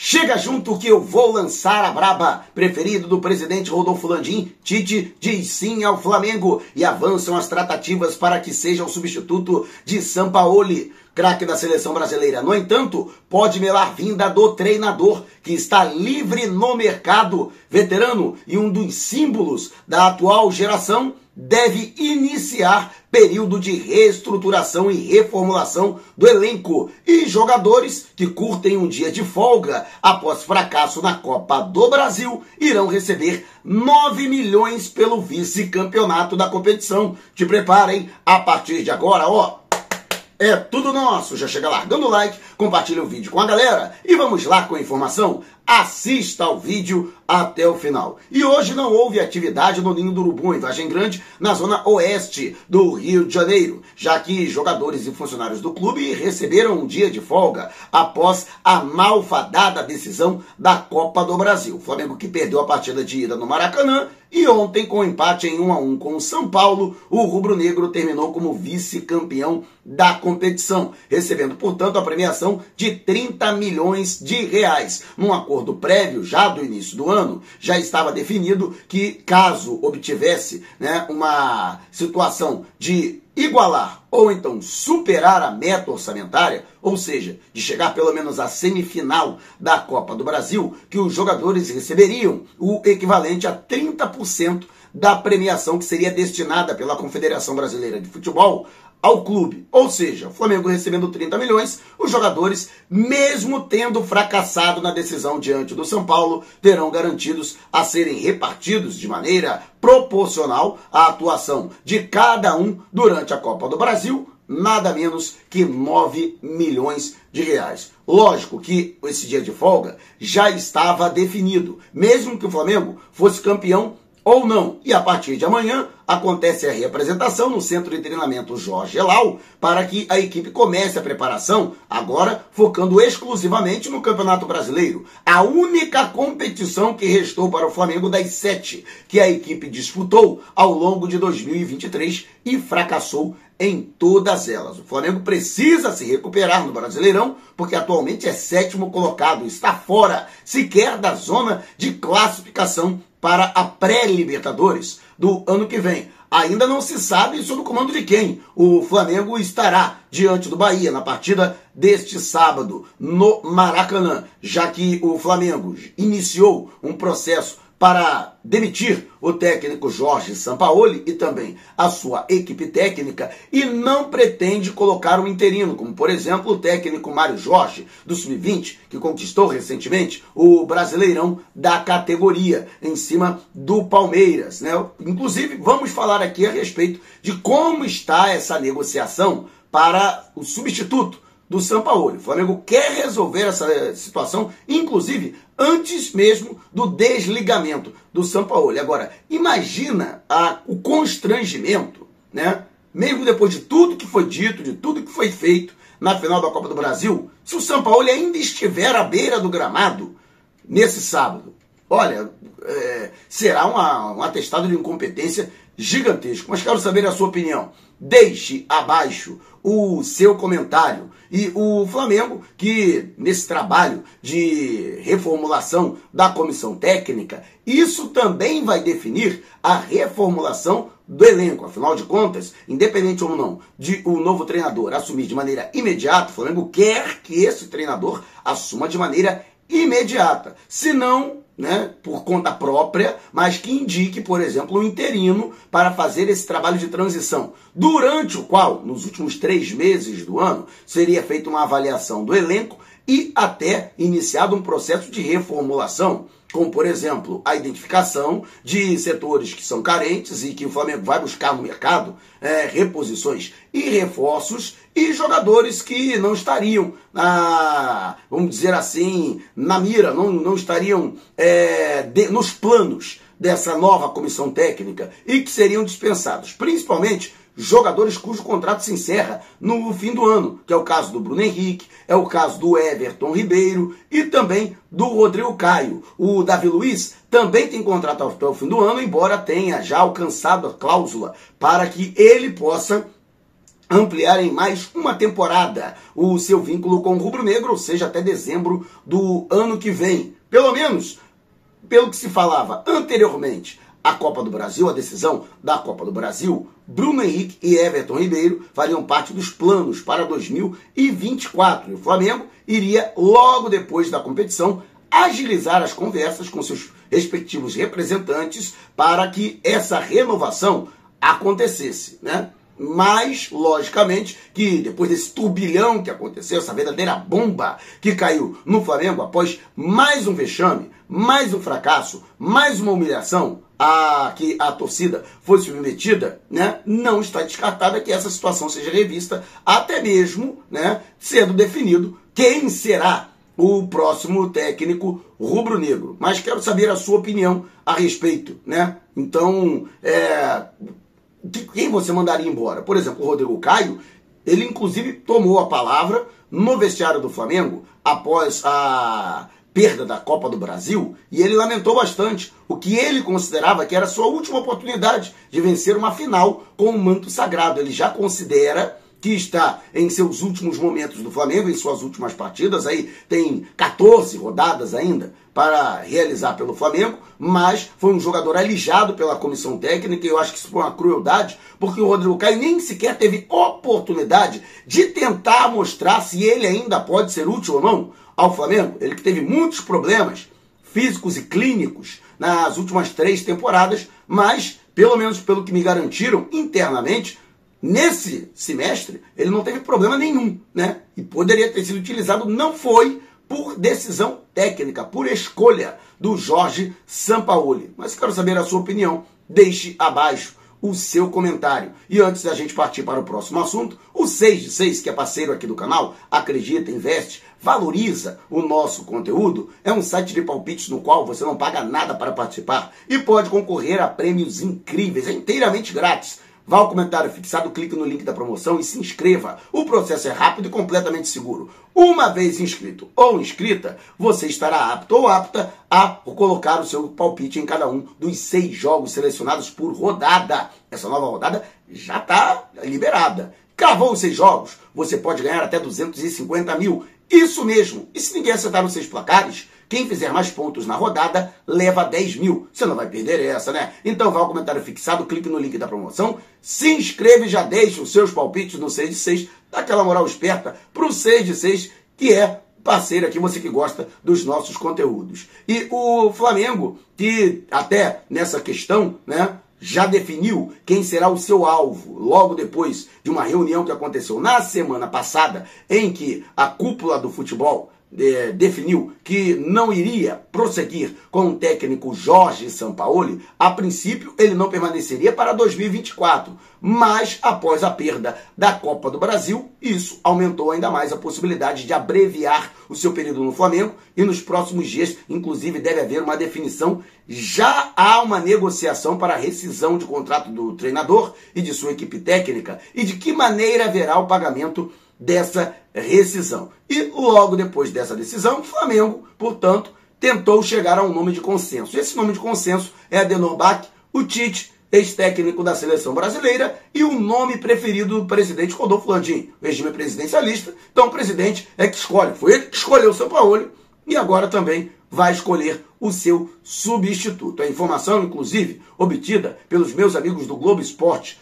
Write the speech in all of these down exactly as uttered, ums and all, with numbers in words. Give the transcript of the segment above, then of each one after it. Chega junto que eu vou lançar a braba. Preferido do presidente Rodolfo Landim, Tite diz sim ao Flamengo e avançam as tratativas para que seja o substituto de Sampaoli, craque da seleção brasileira. No entanto, pode melar vinda do treinador, que está livre no mercado. Veterano e um dos símbolos da atual geração, deve iniciar período de reestruturação e reformulação do elenco e jogadores que curtem um dia de folga após fracasso na Copa do Brasil irão receber nove milhões pelo vice-campeonato da competição. Te preparem, a partir de agora, ó, é tudo nosso. Já chega largando o like, compartilha o vídeo com a galera e vamos lá com a informação. Assista ao vídeo até o final. E hoje não houve atividade no Ninho do Urubu, em Vargem Grande, na zona oeste do Rio de Janeiro, já que jogadores e funcionários do clube receberam um dia de folga após a malfadada decisão da Copa do Brasil. O Flamengo, que perdeu a partida de ida no Maracanã, e ontem, com um empate em um a um com o São Paulo, o rubro-negro terminou como vice-campeão da competição, recebendo, portanto, a premiação de trinta milhões de reais. Num acordo prévio, já do início do ano, já estava definido que, caso obtivesse, né, uma situação de igualar ou então superar a meta orçamentária, ou seja, de chegar pelo menos à semifinal da Copa do Brasil, que os jogadores receberiam o equivalente a trinta por cento da premiação que seria destinada pela Confederação Brasileira de Futebol ao clube. Ou seja, o Flamengo recebendo trinta milhões, os jogadores, mesmo tendo fracassado na decisão diante do São Paulo, terão garantidos a serem repartidos de maneira proporcional à atuação de cada um durante a Copa do Brasil, nada menos que nove milhões de reais. Lógico que esse dia de folga já estava definido, mesmo que o Flamengo fosse campeão ou não. E a partir de amanhã acontece a reapresentação no centro de treinamento Jorge Sampaoli para que a equipe comece a preparação, agora focando exclusivamente no Campeonato Brasileiro, a única competição que restou para o Flamengo das sete que a equipe disputou ao longo de dois mil e vinte e três e fracassou em todas elas. O Flamengo precisa se recuperar no Brasileirão, porque atualmente é sétimo colocado, está fora sequer da zona de classificação para a pré-Libertadores do ano que vem. Ainda não se sabe sob o comando de quem o Flamengo estará diante do Bahia na partida deste sábado no Maracanã, já que o Flamengo iniciou um processo para demitir o técnico Jorge Sampaoli e também a sua equipe técnica e não pretende colocar um interino, como por exemplo o técnico Mário Jorge, do sub vinte, que conquistou recentemente o Brasileirão da categoria em cima do Palmeiras, né? Inclusive, vamos falar aqui a respeito de como está essa negociação para o substituto do Sampaoli. O Flamengo quer resolver essa situação, inclusive, antes mesmo do desligamento do Sampaoli. Agora, imagina a, o constrangimento, né? Mesmo depois de tudo que foi dito, de tudo que foi feito na final da Copa do Brasil, se o Sampaoli ainda estiver à beira do gramado nesse sábado, olha, é, será uma, um atestado de incompetência gigantesco. Mas quero saber a sua opinião. Deixe abaixo o seu comentário. E o Flamengo, que nesse trabalho de reformulação da comissão técnica, isso também vai definir a reformulação do elenco. Afinal de contas, independente ou não de o novo treinador assumir de maneira imediata, o Flamengo quer que esse treinador assuma de maneira imediata. Se não, né, por conta própria, mas que indique, por exemplo, um interino para fazer esse trabalho de transição, durante o qual, nos últimos três meses do ano, seria feita uma avaliação do elenco e até iniciado um processo de reformulação, como, por exemplo, a identificação de setores que são carentes e que o Flamengo vai buscar no mercado, é, reposições e reforços, e jogadores que não estariam, na, vamos dizer assim, na mira, não, não estariam é, de, nos planos dessa nova comissão técnica e que seriam dispensados, principalmente jogadores cujo contrato se encerra no fim do ano, que é o caso do Bruno Henrique, é o caso do Everton Ribeiro e também do Rodrigo Caio. O Davi Luiz também tem contrato até o fim do ano, embora tenha já alcançado a cláusula para que ele possa ampliar em mais uma temporada o seu vínculo com o rubro-negro, ou seja, até dezembro do ano que vem. Pelo menos, pelo que se falava anteriormente, a Copa do Brasil, a decisão da Copa do Brasil, Bruno Henrique e Everton Ribeiro fariam parte dos planos para dois mil e vinte e quatro. E o Flamengo iria, logo depois da competição, agilizar as conversas com seus respectivos representantes para que essa renovação acontecesse, né? Mas, logicamente, que depois desse turbilhão que aconteceu, essa verdadeira bomba que caiu no Flamengo após mais um vexame, mais um fracasso, mais uma humilhação a que a torcida foi submetida, né? Não está descartada que essa situação seja revista, até mesmo, né, sendo definido quem será o próximo técnico rubro-negro. Mas quero saber a sua opinião a respeito, né? Então, é... quem você mandaria embora? Por exemplo, o Rodrigo Caio, ele inclusive tomou a palavra no vestiário do Flamengo após a perda da Copa do Brasil e ele lamentou bastante o que ele considerava que era a sua última oportunidade de vencer uma final com o manto sagrado. Ele já considera que está em seus últimos momentos do Flamengo, em suas últimas partidas, aí tem quatorze rodadas ainda para realizar pelo Flamengo, mas foi um jogador alijado pela comissão técnica, e eu acho que isso foi uma crueldade, porque o Rodrigo Caio nem sequer teve oportunidade de tentar mostrar se ele ainda pode ser útil ou não ao Flamengo. Ele que teve muitos problemas físicos e clínicos nas últimas três temporadas, mas, pelo menos pelo que me garantiram internamente, nesse semestre, ele não teve problema nenhum, né? E poderia ter sido utilizado, não foi por decisão técnica, por escolha do Jorge Sampaoli. Mas quero saber a sua opinião, deixe abaixo o seu comentário. E antes da gente partir para o próximo assunto, o seis de seis, que é parceiro aqui do canal, acredita, investe, valoriza o nosso conteúdo, é um site de palpites no qual você não paga nada para participar e pode concorrer a prêmios incríveis, é inteiramente grátis. Vá ao comentário fixado, clique no link da promoção e se inscreva. O processo é rápido e completamente seguro. Uma vez inscrito ou inscrita, você estará apto ou apta a colocar o seu palpite em cada um dos seis jogos selecionados por rodada. Essa nova rodada já está liberada. Cravou os seis jogos, você pode ganhar até duzentos e cinquenta mil. Isso mesmo. E se ninguém acertar os seis placares, quem fizer mais pontos na rodada leva dez mil. Você não vai perder essa, né? Então vá ao comentário fixado, clique no link da promoção, se inscreve e já deixa os seus palpites no seis de seis. Dá aquela moral esperta pro seis de seis, que é parceiro aqui, você que gosta dos nossos conteúdos. E o Flamengo, que até nessa questão, né, já definiu quem será o seu alvo, logo depois de uma reunião que aconteceu na semana passada, em que a cúpula do futebol É, definiu que não iria prosseguir com o técnico Jorge Sampaoli. A princípio ele não permaneceria para dois mil e vinte e quatro, mas após a perda da Copa do Brasil, isso aumentou ainda mais a possibilidade de abreviar o seu período no Flamengo, e nos próximos dias, inclusive, deve haver uma definição. Já há uma negociação para a rescisão de contrato do treinador e de sua equipe técnica, e de que maneira haverá o pagamento dessa rescisão. E logo depois dessa decisão, o Flamengo, portanto, tentou chegar a um nome de consenso. Esse nome de consenso é Adenor Bach, o Tite, ex-técnico da seleção brasileira, e o nome preferido do presidente Rodolfo Landim. O regime é presidencialista, então o presidente é que escolhe. Foi ele que escolheu o Sampaoli e agora também vai escolher o seu substituto. A informação, inclusive, obtida pelos meus amigos do Globo Esporte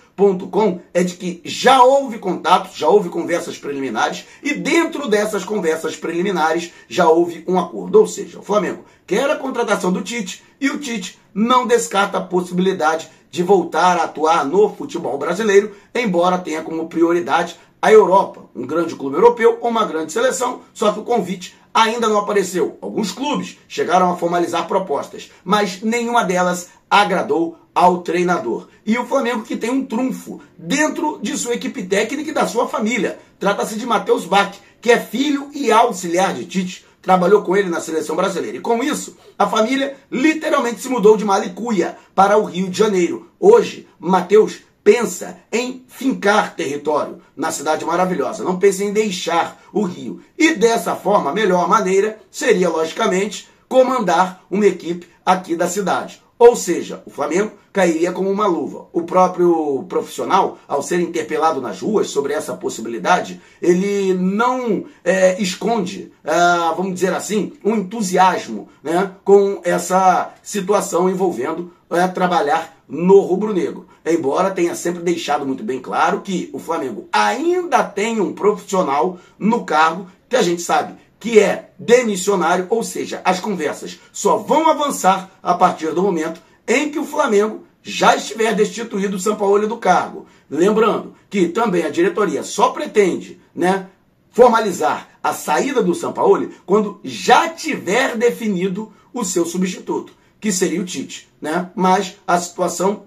é de que já houve contatos, já houve conversas preliminares, e dentro dessas conversas preliminares já houve um acordo. Ou seja, o Flamengo quer a contratação do Tite e o Tite não descarta a possibilidade de voltar a atuar no futebol brasileiro, embora tenha como prioridade a Europa, um grande clube europeu ou uma grande seleção, só que o convite ainda não apareceu. Alguns clubes chegaram a formalizar propostas, mas nenhuma delas agradou ao treinador. E o Flamengo que tem um trunfo dentro de sua equipe técnica e da sua família. Trata-se de Matheus Bach, que é filho e auxiliar de Tite, trabalhou com ele na seleção brasileira. E com isso, a família literalmente se mudou de Malicuia para o Rio de Janeiro. Hoje, Matheus pensa em fincar território na Cidade Maravilhosa, não pensa em deixar o Rio. E dessa forma, a melhor maneira seria, logicamente, comandar uma equipe aqui da cidade. Ou seja, o Flamengo cairia como uma luva. O próprio profissional, ao ser interpelado nas ruas sobre essa possibilidade, ele não é, esconde, é, vamos dizer assim, um entusiasmo, né, com essa situação envolvendo é, trabalhar no rubro-negro. Embora tenha sempre deixado muito bem claro que o Flamengo ainda tem um profissional no cargo que a gente sabe que é demissionário, ou seja, as conversas só vão avançar a partir do momento em que o Flamengo já estiver destituído o Sampaoli do cargo. Lembrando que também a diretoria só pretende, né, formalizar a saída do Sampaoli quando já tiver definido o seu substituto, que seria o Tite, né? Mas a situação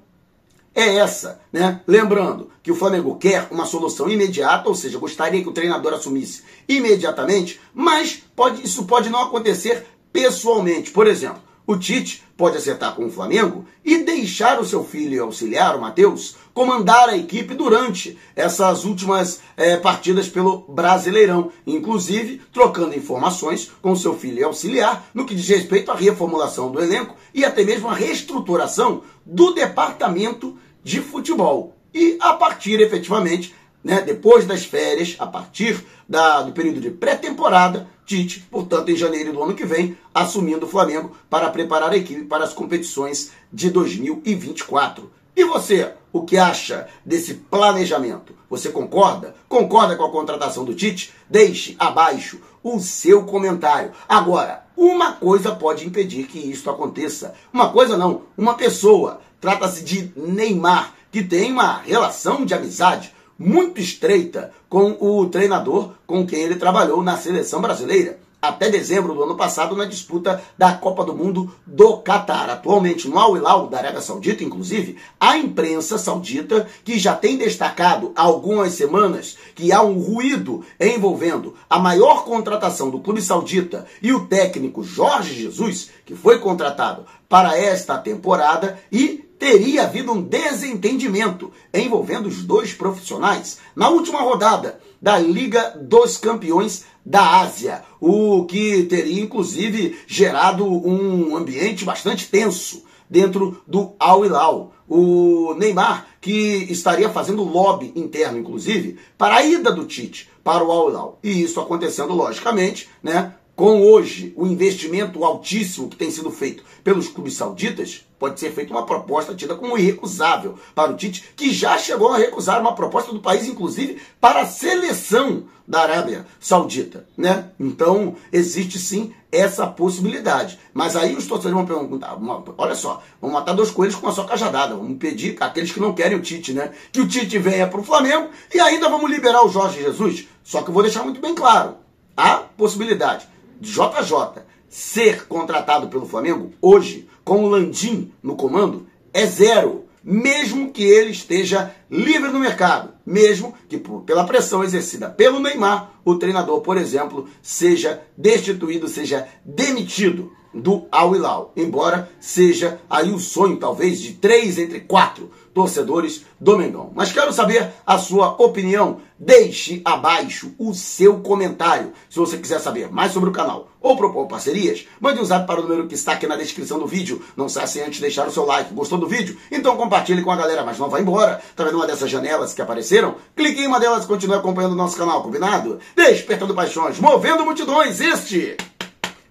é essa, né? Lembrando que o Flamengo quer uma solução imediata, ou seja, gostaria que o treinador assumisse imediatamente, mas pode, isso pode não acontecer pessoalmente. Por exemplo, o Tite pode acertar com o Flamengo e deixar o seu filho auxiliar, o Matheus, comandar a equipe durante essas últimas é, partidas pelo Brasileirão, inclusive trocando informações com o seu filho auxiliar no que diz respeito à reformulação do elenco e até mesmo à reestruturação do departamento de futebol. E a partir, efetivamente, né, depois das férias, a partir da, do período de pré-temporada, Tite, portanto, em janeiro do ano que vem, assumindo o Flamengo para preparar a equipe para as competições de dois mil e vinte e quatro. E você, o que acha desse planejamento? Você concorda? Concorda com a contratação do Tite? Deixe abaixo o seu comentário. Agora, uma coisa pode impedir que isso aconteça. Uma coisa não, uma pessoa. Trata-se de Neymar, que tem uma relação de amizade muito estreita com o treinador com quem ele trabalhou na seleção brasileira até dezembro do ano passado na disputa da Copa do Mundo do Qatar. Atualmente no Al-Hilal da Arábia Saudita, inclusive, a imprensa saudita, que já tem destacado há algumas semanas que há um ruído envolvendo a maior contratação do clube saudita e o técnico Jorge Jesus, que foi contratado para esta temporada, e teria havido um desentendimento envolvendo os dois profissionais na última rodada da Liga dos Campeões da Ásia, o que teria inclusive gerado um ambiente bastante tenso dentro do Al-Hilal. O Neymar, que estaria fazendo lobby interno, inclusive, para a ida do Tite para o Al-Hilal. E isso acontecendo, logicamente, né, com hoje o investimento altíssimo que tem sido feito pelos clubes sauditas, pode ser feita uma proposta tida como irrecusável para o Tite, que já chegou a recusar uma proposta do país, inclusive, para a seleção da Arábia Saudita, né? Então, existe sim essa possibilidade. Mas aí os torcedores vão perguntar, olha só, vão matar dois coelhos com uma só cajadada, vamos pedir aqueles que não querem o Tite, né? Que o Tite venha para o Flamengo e ainda vamos liberar o Jorge Jesus. Só que eu vou deixar muito bem claro, a possibilidade J J ser contratado pelo Flamengo hoje, com o Landim no comando, é zero. Mesmo que ele esteja livre no mercado. Mesmo que por, pela pressão exercida pelo Neymar, o treinador, por exemplo, seja destituído, seja demitido do Al-Hilal. Embora seja aí o sonho, talvez, de três entre quatro torcedores do Mengão. Mas quero saber a sua opinião. Deixe abaixo o seu comentário. Se você quiser saber mais sobre o canal ou propor parcerias, mande um zap para o número que está aqui na descrição do vídeo. Não saia sem antes deixar o seu like. Gostou do vídeo? Então compartilhe com a galera, mas não vá embora. Tá vendo uma dessas janelas que apareceram? Clique em uma delas e continue acompanhando o nosso canal, combinado? Despertando paixões, movendo multidões. Este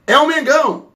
é o Mengão.